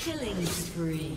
Killing spree.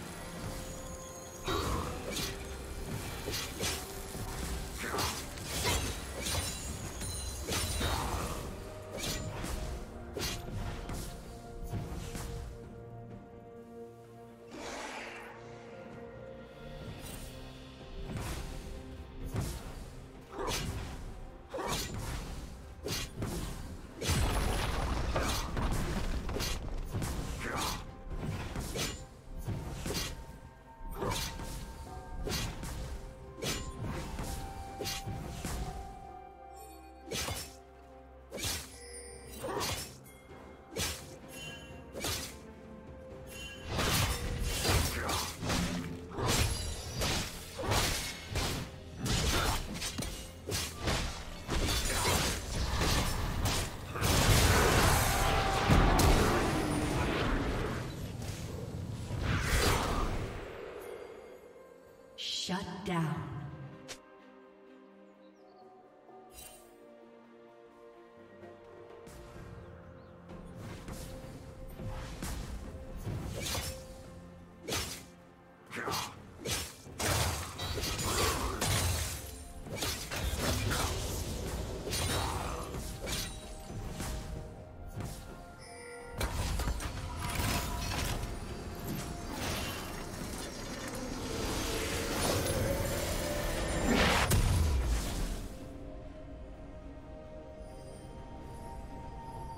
Shut down.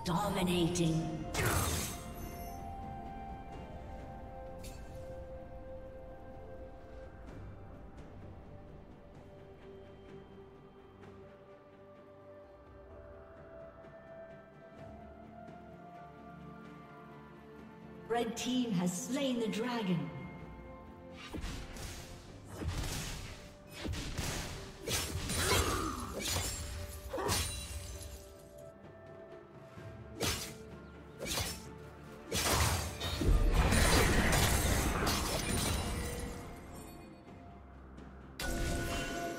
Dominating. Red team has slain the dragon.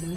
Blue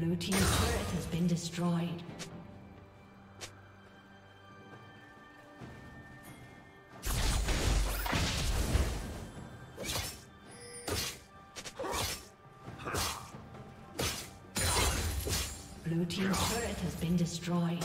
Blue team's turret has been destroyed. Blue team's turret has been destroyed.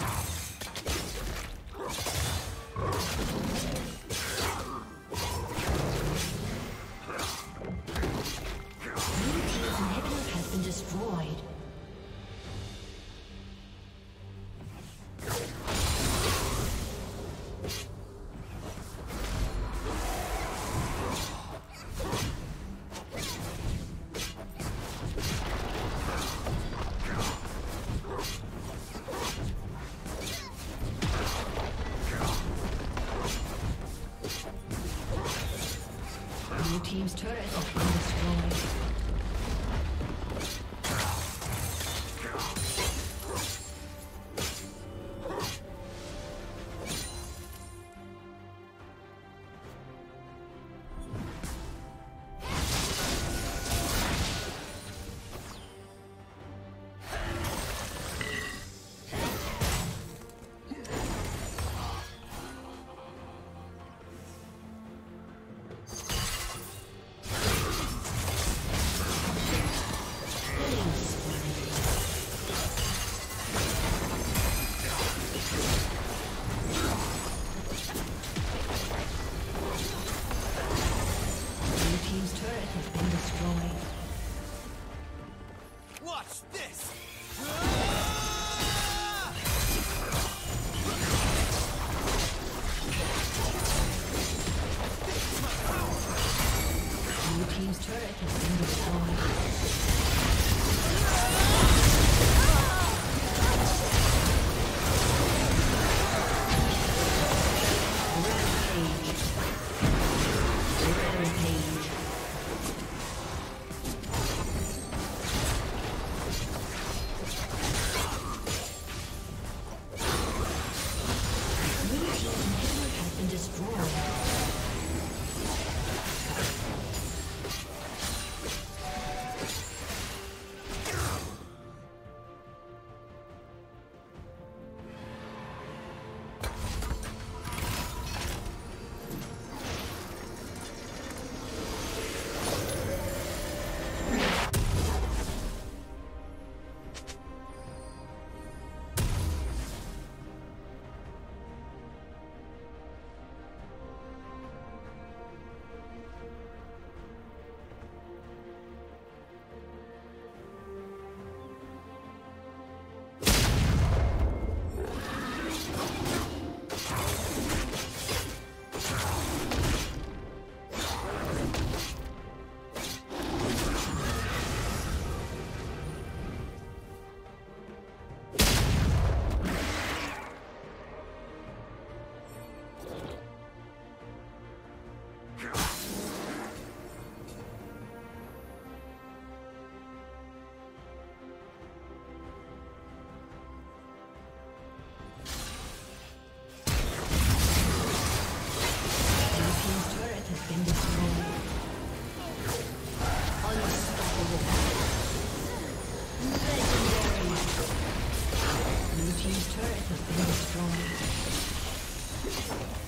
Team's turret has been destroyed. Blue team's turret has been destroyed.